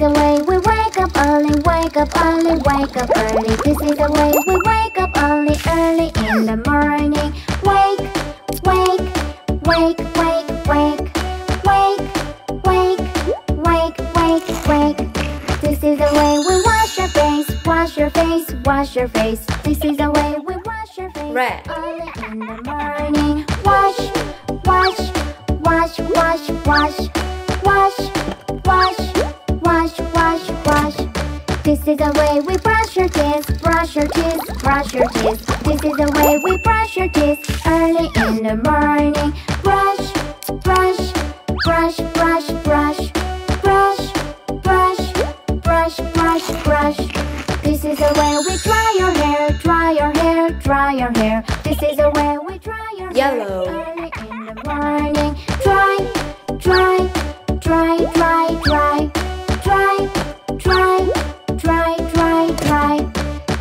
big away. We wake up early, wake up early, wake up early. This is the way we wake up early, early in the morning. Wake, wake, wake, wake, wake, wake, wake, wake, wake, wake. This is the way we wash your face, wash your face, wash your face. This is the way we wash your face early in the morning. Wash, wash, wash, wash, wash, wash, wash, wash, wash, wash. This is the way we brush your teeth, brush your teeth, brush your teeth. This is the way we brush your teeth early in the morning. Brush, brush, brush, brush, brush, brush, brush, brush, brush, brush. This is the way we dry your hair, dry your hair, dry your hair. This is the way we dry your hair early in the morning. Dry, dry, dry, dry, dry, dry, dry, dry, dry, dry.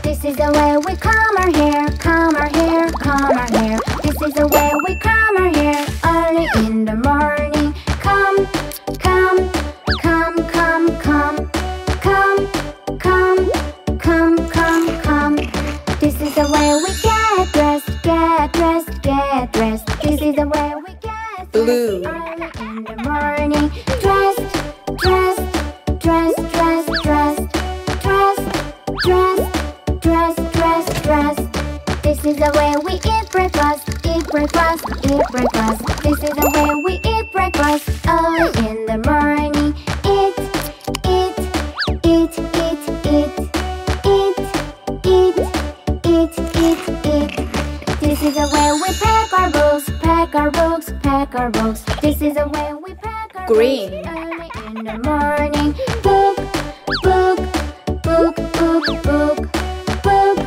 This is the way we comb our hair, comb our hair, comb our hair. This is the way we comb our hair early in the morning. Comb, comb, comb, comb, comb, comb, comb, comb, comb, comb. This is the way we get dressed, get dressed, get dressed. This is the way we get blue early in the morning. Dressed, dressed, dressed, dressed, dressed, dressed, dressed, dressed, dressed, dressed. This is the way we eat breakfast, eat breakfast, eat breakfast. This is the way we eat breakfast early in the morning. Eat, eat, eat, eat, eat, eat, eat, eat, eat, eat. This is the way we pack our books, pack our books, pack our books. This is the way we pack our books early in the morning. Book, book, book, book, book, book,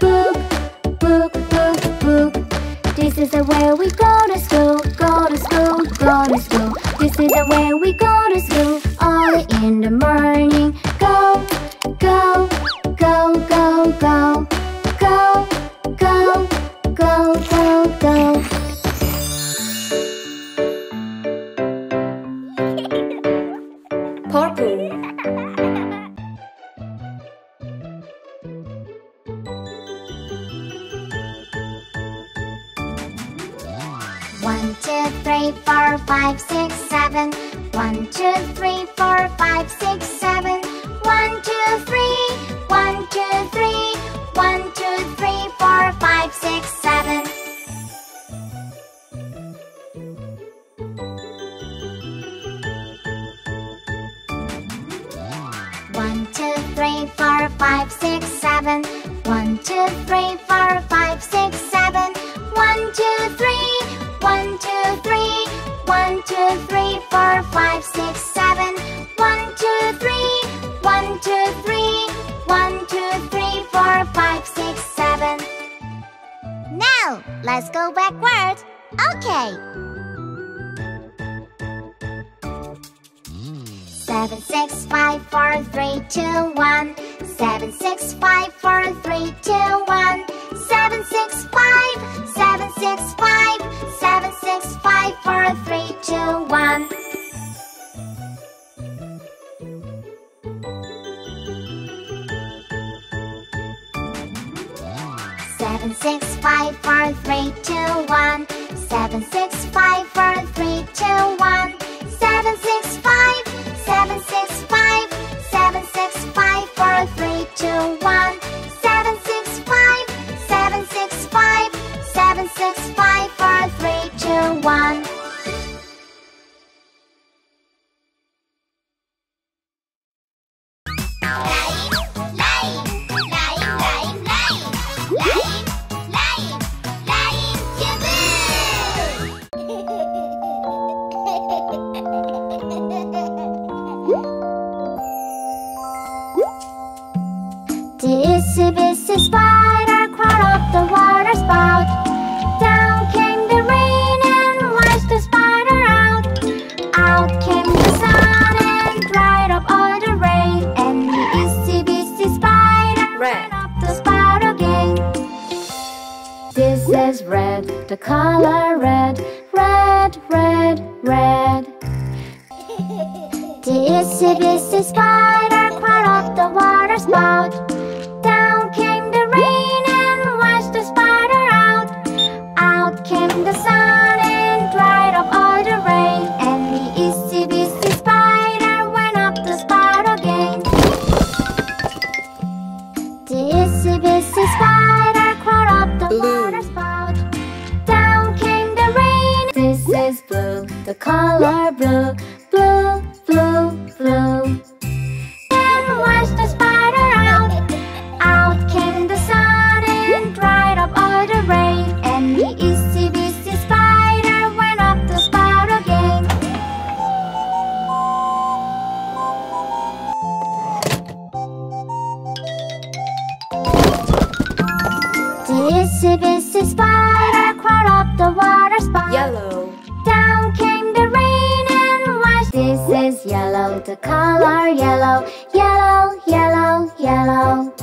book, book, book, book. This is the way we go to school, go to school, go to school. This is the way we go to school early in the morning. Go, go, go, go, go, go, go, go, go, go. Purple. One, two, three, four, five, six, seven. 1, 2, 3, 4, 5, 6, 7. 1, 2, 3, 1, 2, 3. 1, 2, 3, 4, 5, 6, 7. One, 2, 3, 4, 5, 6, 7. 1, 2, 3, 4, 5, 6, 7. 1, 2, 3, 1, 2, 3. 1, 2, 3, 4, 5, 6, 7. 1, 2, 3, 1, 2, 3. 1, 2, 3, 4, 5, 6, 7. Now, let's go backward. Okay. 7, 6, 5, 4, 3, 2, 1. 7, 6, 5, 4, 3, 2, 1. 7, 6, 5. 7, 6, 5. 7, 6, 5, 4, 3, 2, 1. 7, 6, 5, 4, 3, 2, 1. 7, 6, 5, 4, 3, 2, 1. 7, 6, 5. 7, 6, 5. 7, 6, 5, 4, 3, 2, 1. 7, 6, 5. 7, 6, 5. 7, 6, 5, 4, 3, 2, 1. The itsy-bitsy spider crawled up the water spout. Down came the rain and washed the spider out. Out came the sun and dried up all the rain. And the itsy-bitsy spider ran up the spout again. This is red, the color red, red, red, red. The Itsy bitsy spider climbed up the water spout. Down came the rain and washed the spider out. Out came the sun and dried up all the rain. And the itsy bitsy spider went up the spout again. The itsy bitsy spider climbed up the water spout. Down came the rain. This is blue, the color blue. Blue, blue, blue. And washed the spider out. Out came the sun and dried up all the rain. And the itsy bitsy spider went up the spout again. The itsy bitsy spider crawled up the water spout. Yellow. Down came the rain. This is yellow, the color yellow, yellow, yellow, yellow.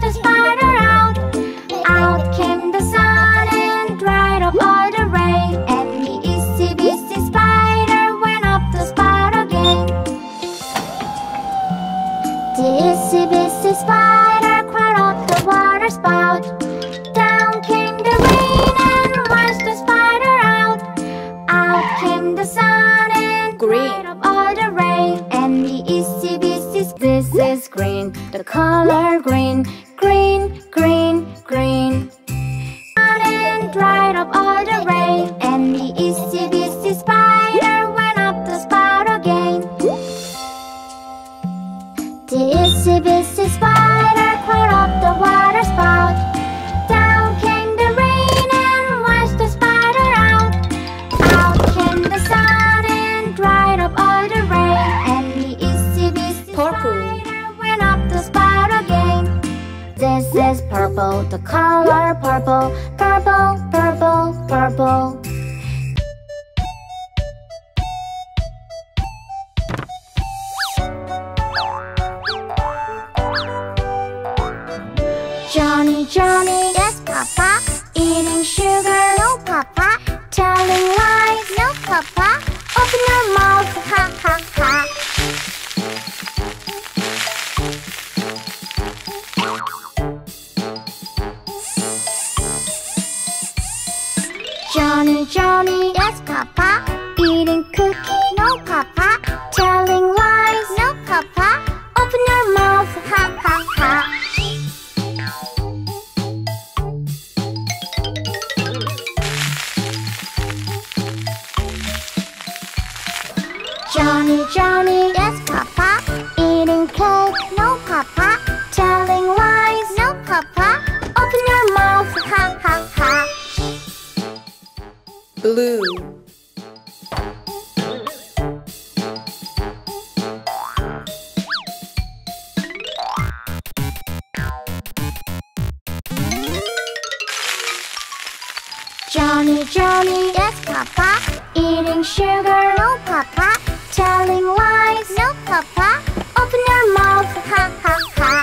The spider out, out came the sun and dried up all the rain. And the itsy bitsy spider went up the spout again. The itsy bitsy spider climbed up the water spout. Down came the rain and washed the spider out. Out came the sun and green up all the rain. And the itsy bitsy this is green, the color green, green, green, green. And dried up all the rain. And the itsy bitsy spider went up the spout again. The itsy bitsy spider climbed up the water spout. Down came the rain and washed the spider out. Out came the sun. Dried up all the rain. And the itsy bitsy spider went up the spout again. This is purple, the color purple. Purple, purple, purple. Johny, Johny. Yes, Papa. Eating sugar. No, Papa. Telling lies. No, Papa. Open your mouth, ha ha ha. Johny, Johny. Yes, Papa. Eating cookie. No, Papa. Telling lies. No, Papa. Open your mouth, ha ha ha. Johny, Johny. Yes, Papa. Eating cake. No, Papa. Telling lies. No, Papa. Open your mouth. Ha, ha, ha. Blue. Johny, Johny. Yes, Papa. Eating sugar. No, Papa. Telling lies. No, Papa. Open your mouth. Ha, ha, ha.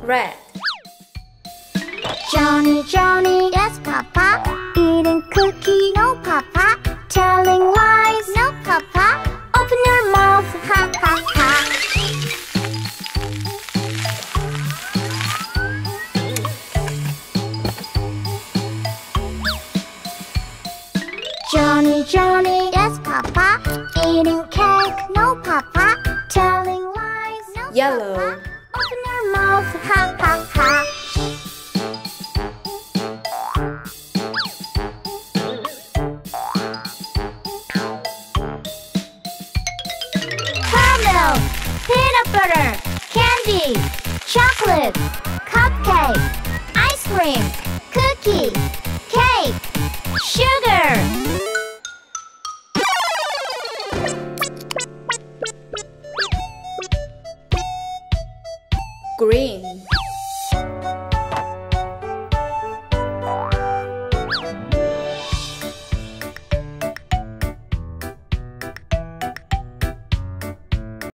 Red. Johny, Johny. Yes, Papa. Eating cookie. No, Papa. Telling lies. No, Papa. Open your mouth. Ha, ha, ha. Johny, Johny. Yes, Papa. Eating cake. No, Papa. Telling lies. No, yellow. Papa. Open your mouth. Ha, ha, ha. Caramel, peanut butter, candy, chocolate, cupcake, ice cream.